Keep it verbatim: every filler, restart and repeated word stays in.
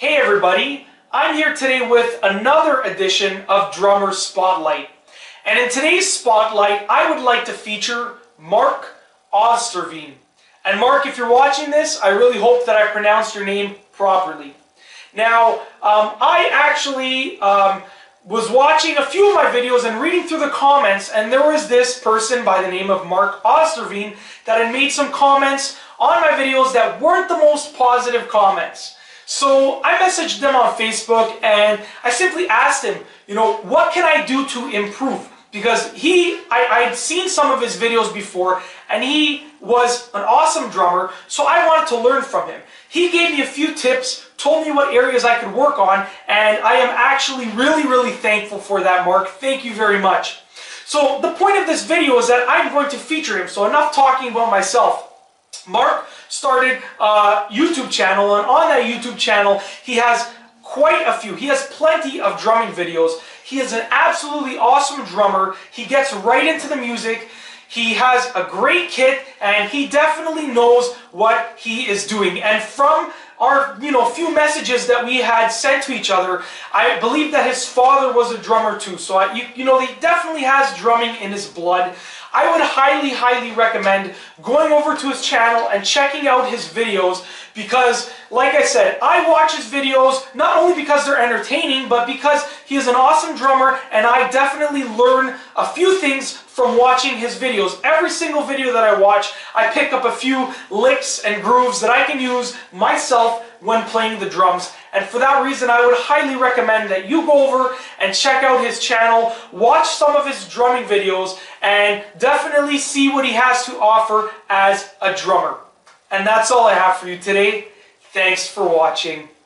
Hey everybody, I'm here today with another edition of Drummer Spotlight. And in today's spotlight, I would like to feature Mark Oosterveen. And Mark, if you're watching this, I really hope that I pronounced your name properly. Now, um, I actually um, was watching a few of my videos and reading through the comments, and there was this person by the name of Mark Oosterveen that had made some comments on my videos that weren't the most positive comments. So I messaged them on Facebook and I simply asked him, you know, what can I do to improve? Because he, I, I'd seen some of his videos before and he was an awesome drummer, so I wanted to learn from him. He gave me a few tips, told me what areas I could work on, and I am actually really, really thankful for that, Mark. Thank you very much. So the point of this video is that I'm going to feature him, so enough talking about myself. Mark started a YouTube channel, and on that YouTube channel he has quite a few. He has plenty of drumming videos. He is an absolutely awesome drummer. He gets right into the music. He has a great kit, and he definitely knows what he is doing. And from our, you know, few messages that we had sent to each other, I believe that his father was a drummer too. So, I, you, you know, he definitely has drumming in his blood. I would highly, highly recommend going over to his channel and checking out his videos because, like I said, I watch his videos not only because they're entertaining, but because he is an awesome drummer, and I definitely learn a few things from watching his videos. Every single video that I watch, I pick up a few licks and grooves that I can use myself when playing the drums. And for that reason, I would highly recommend that you go over and check out his channel, watch some of his drumming videos, and definitely see what he has to offer as a drummer. And that's all I have for you today. Thanks for watching.